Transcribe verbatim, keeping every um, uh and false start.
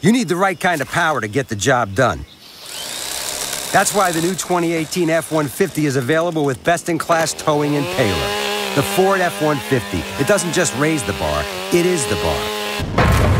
You need the right kind of power to get the job done. That's why the new twenty eighteen F one fifty is available with best-in-class towing and payload. The Ford F one fifty. It doesn't just raise the bar, it is the bar.